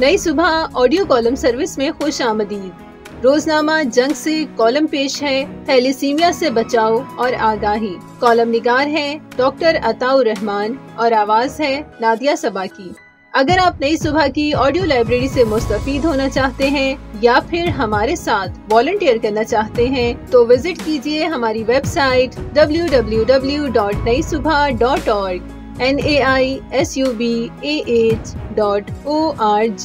नई सुबह audio column service में खुश आमदीद। रोजनामा जंग से कॉलम पेश है थैलेसीमिया से बचाव और आगाही। कॉलम निगार हैं डॉक्टर अता उर रहमान और आवाज़ है नादिया सबा की। अगर आप नई सुबह की ऑडियो लाइब्रेरी से मुस्तफीद होना चाहते हैं या फिर हमारे साथ वॉलंटियर करना चाहते हैं तो विजिट कीजिए हमारी website www.naisubah.org naisubah.org।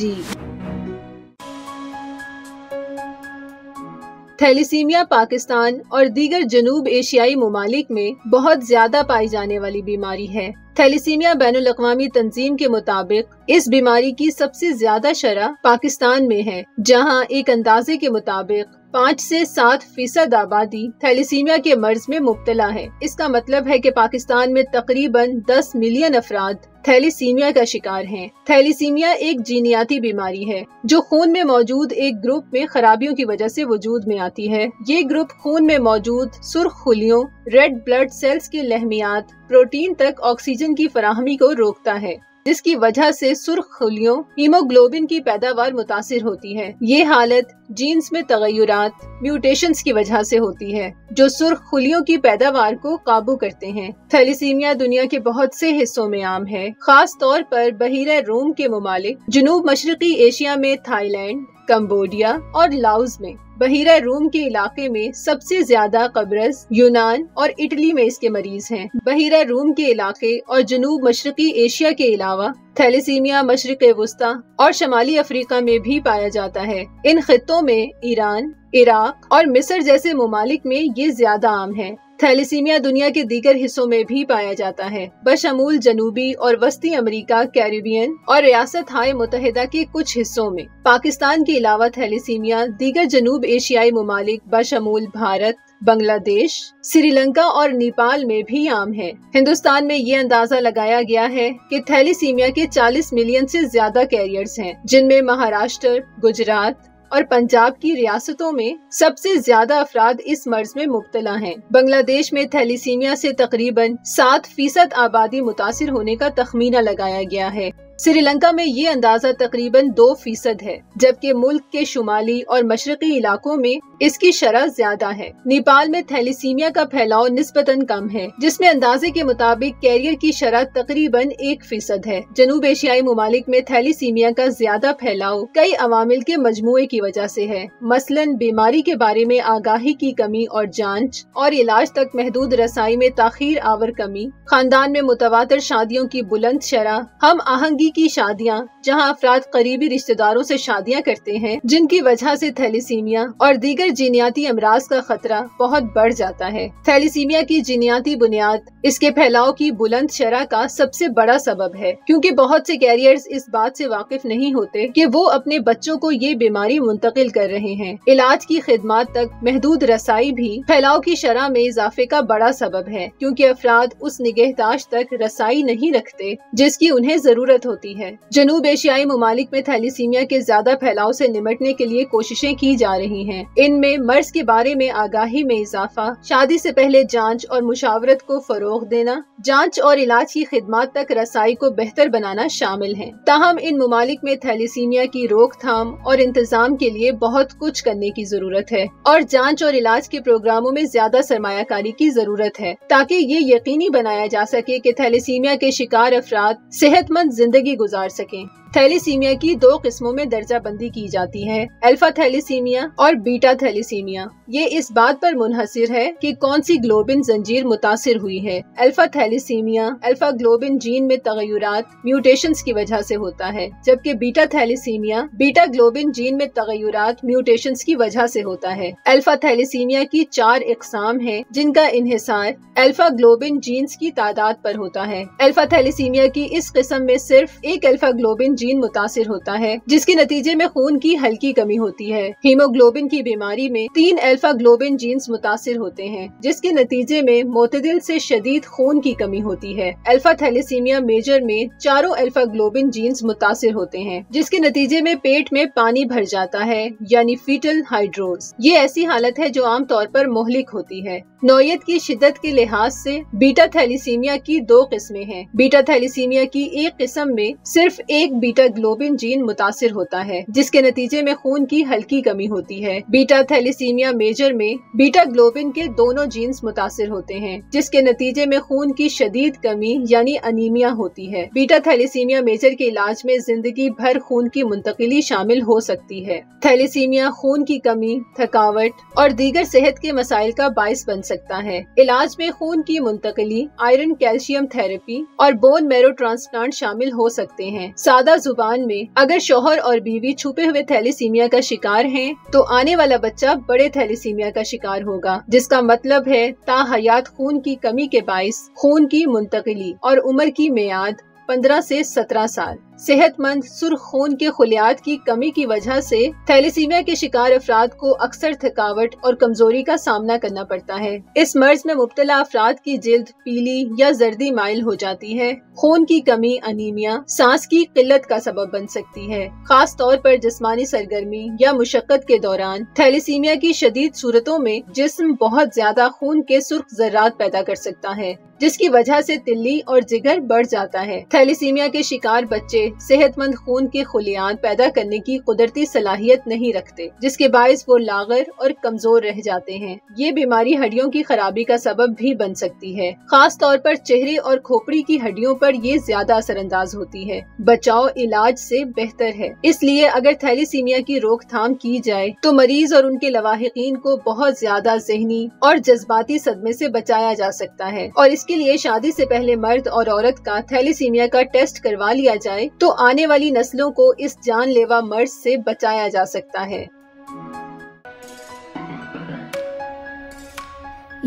Thalassaemia Pakistan और दीगर जनूब एशियाई ममालिक में बहुत ज्यादा पाई जाने वाली बीमारी है। थैलेसीमिया बैनुल अक़वामी तंजीम के मुताबिक इस बीमारी की सबसे ज्यादा शरह पाकिस्तान में है, जहां एक अंदाजे के मुताबिक 5 से 7% आबादी थैलेसीमिया के मर्ज में मुब्तला है। इसका मतलब है कि पाकिस्तान में तकरीबन 10 मिलियन अफराद थैलेसीमिया का शिकार हैं। थैलेसीमिया एक जीनियाती बीमारी है जो खून में मौजूद एक ग्रुप में खराबियों की वजह से वजूद में आती है। ये ग्रुप खून में मौजूद सुर्ख खुलियों, रेड ब्लड सेल्स की लहमियात, प्रोटीन तक ऑक्सीजन की फराहमी को रोकता है, जिसकी वजह से सुर्ख खुलियों हीमोग्लोबिन की पैदावार मुतासिर होती है। ये हालत जीन्स में तगय्युरात, म्यूटेशंस की वजह से होती है जो सुर्ख खुलियों की पैदावार को काबू करते हैं। थैलेसीमिया दुनिया के बहुत से हिस्सों में आम है, खास तौर पर बहिरा रोम के ममालिक, जनूब मशरकी एशिया में थाईलैंड, कम्बोडिया और लाओस में। बहिरा रोम के इलाके में सबसे ज्यादा कब्रस, यूनान और इटली में इसके मरीज हैं। बहिरा रोम के इलाके और जनूब मशरकी एशिया के अलावा थैलेसीमिया मशरक़ वस्ता और शमाली अफ्रीका में भी पाया जाता है। इन खित्तों में ईरान, इराक और मिस्र जैसे ममालिक में ये ज्यादा आम है। थैलेसीमिया दुनिया के दीगर हिस्सों में भी पाया जाता है, बशमूल जनूबी और वस्ती अमेरिका, कैरिबियन और रियासत हाय मुतहदा के कुछ हिस्सों में। पाकिस्तान के अलावा थैलेसीमिया दीगर जनूब एशियाई ममालिक बशमूल भारत, बांग्लादेश, श्रीलंका और नेपाल में भी आम है। हिंदुस्तान में ये अंदाजा लगाया गया है कि थैलेसीमिया के 40 मिलियन से ज्यादा कैरियर्स हैं, जिनमें महाराष्ट्र, गुजरात और पंजाब की रियासतों में सबसे ज्यादा अफराद इस मर्ज में मुब्तला हैं। बांग्लादेश में थैलेसीमिया से तकरीबन 7% आबादी मुतासिर होने का तखमीना लगाया गया है। श्रीलंका में ये अंदाजा तकरीबन 2% है, जबकि मुल्क के शुमाली और मशरकी इलाकों में इसकी शरह ज्यादा है। नेपाल में थैलेसीमिया का फैलाव निस्बतन कम है, जिसमें अंदाजे के मुताबिक कैरियर की शरह तकरीबन 1% है। जनूब एशियाई ममालिक में थैलेसीमिया का ज्यादा फैलाव कई अवामिल के मजमुए की वजह से है, मसलन बीमारी के बारे में आगाही की कमी और जांच और इलाज तक महदूद रसाई में ताखीर आवर कमी, खानदान में मुतवातर शादियों की बुलंद शरह, हम आहंगी की शादियां जहां अफराद करीबी रिश्तेदारों से शादियां करते हैं, जिनकी वजह से थैलेसीमिया और दीगर जीनियाती अमराज का खतरा बहुत बढ़ जाता है। थैलेसीमिया की जीनियाती बुनियाद इसके फैलाव की बुलंद शरह का सबसे बड़ा सबब है, क्योंकि बहुत से कैरियर्स इस बात से वाकिफ नहीं होते कि वो अपने बच्चों को ये बीमारी मुंतकिल कर रहे हैं। इलाज की खिदमत तक महदूद रसाई भी फैलाव की शरह में इजाफे का बड़ा सबब है, क्योंकि अफराद उस निगहदाश्त तक रसाई नहीं रखते जिसकी उन्हें जरूरत होती है। जनूब एशियाई ममालिक में थैलेसीमिया के ज्यादा फैलाव से निमटने के लिए कोशिशें की जा रही हैं। इनमें मर्ज के बारे में आगाही में इजाफा, शादी से पहले जांच और मुशावरत को फरोग देना, जांच और इलाज की खिदमत तक रसाई को बेहतर बनाना शामिल है। ताहम इन ममालिक में थैलेसीमिया की रोकथाम और इंतजाम के लिए बहुत कुछ करने की जरूरत है और जाँच और इलाज के प्रोग्रामों में ज्यादा सरमायाकारी की जरूरत है, ताकि ये यकीनी बनाया जा सके कि थैलेसीमिया के शिकार अफराद सेहतमंद जिंदगी गुजार सकें। थैलेसीमिया की 2 किस्मों में दर्जा बंदी की जाती है, अल्फा थैलेसीमिया और बीटा थैलेसीमिया। ये इस बात पर मुनहसिर है कि कौन सी ग्लोबिन जंजीर मुतासिर हुई है। Alpha thalassaemia alpha globin gene में तगय्युरात, म्यूटेशंस की वजह से होता है, जबकि beta thalassaemia beta globin gene में तगय्युरात, म्यूटेशंस की वजह से होता है। अल्फा थैलेसीमिया की 4 इकसाम है, जिनका इन्हिसार अल्फा ग्लोबिन जीन्स की तादाद पर होता है। अल्फा थैलेसीमिया की इस किस्म में सिर्फ एक अल्फा ग्लोबिन जीन मुतासिर होता है, जिसके नतीजे में खून की हल्की कमी होती है। हीमोग्लोबिन की बीमारी में 3 अल्फा ग्लोबिन जीन्स मुतासिर होते हैं, जिसके नतीजे में मोतदिल से शदीद खून की कमी होती है। अल्फा थैलेसीमिया मेजर में 4 अल्फा ग्लोबिन जीन्स मुतासिर होते हैं, जिसके नतीजे में पेट में पानी भर जाता है, यानी फीटल हाइड्रोज। ये ऐसी हालत है जो आमतौर पर मोहलिक होती है। नौयत की शिद्दत के लिहाज से बीटा थैलेसीमिया की 2 किस्में हैं। बीटा थैलेसीमिया की एक किस्म में सिर्फ एक बीटा ग्लोबिन जीन मुतासिर होता है, जिसके नतीजे में खून की हल्की कमी होती है। बीटा थैलेसीमिया मेजर में बीटा ग्लोबिन के दोनों जीन्स मुतासिर होते हैं, जिसके नतीजे में खून की शदीद कमी यानी अनीमिया होती है। बीटा थैलेसीमिया मेजर के इलाज में जिंदगी भर खून की मुंतकिली शामिल हो सकती है। थैलेसीमिया खून की कमी, थकावट और दीगर सेहत के मसाइल का बायस बन सकता है। इलाज में खून की मुंतकिली, आयरन, कैल्शियम थेरेपी और बोन मैरो ट्रांसप्लांट शामिल हो सकते हैं। सादा जुबान में, अगर शोहर और बीवी छुपे हुए थैलेसीमिया का शिकार हैं, तो आने वाला बच्चा बड़े थैलेसीमिया का शिकार होगा, जिसका मतलब है ताहयात खून की कमी के बायस खून की मुंतकिली और उम्र की मियाद 15 से 17 साल। सेहतमंद सुर्ख खून के खुलियात की कमी की वजह से थैलेसीमिया के शिकार अफराद को अक्सर थकावट और कमजोरी का सामना करना पड़ता है। इस मर्ज में मुब्तला अफराद की जिल्द पीली या जर्दी माइल हो जाती है। खून की कमी, अनीमिया, सांस की किल्लत का सबब बन सकती है। खास तौर पर जिस्मानी सरगर्मी या मुशक्कत के दौरान थैलेसीमिया की शदीद सूरतों में जिस्म बहुत ज्यादा खून के सुर्ख जर्रात पैदा कर सकता है, जिसकी वजह से तिल्ली और जिगर बढ़ जाता है। थैलेसीमिया के शिकार बच्चे सेहतमंद खून के खुलियान पैदा करने की कुदरती सलाहियत नहीं रखते, जिसके बायस वो लाग़र और कमजोर रह जाते हैं। ये बीमारी हड्डियों की खराबी का सबब भी बन सकती है। खास तौर पर चेहरे और खोपड़ी की हड्डियों पर ये ज्यादा असरअंदाज होती है। बचाव इलाज से बेहतर है, इसलिए अगर थैलेसीमिया की रोकथाम की जाए तो मरीज और उनके लवाहिकीन को बहुत ज्यादा ज़हनी और जज्बाती सदमे से बचाया जा सकता है। और इसके लिए शादी से पहले मर्द और औरत का थैलेसीमिया का टेस्ट करवा लिया जाए तो आने वाली नस्लों को इस जानलेवा मर्ज से बचाया जा सकता है।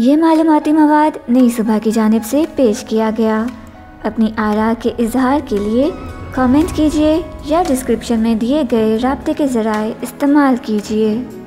ये मालूमाती मवाद नई सुबह की जानिब से पेश किया गया। अपनी आरा के इजहार के लिए कमेंट कीजिए या डिस्क्रिप्शन में दिए गए राब्ते के ज़राए इस्तेमाल कीजिए।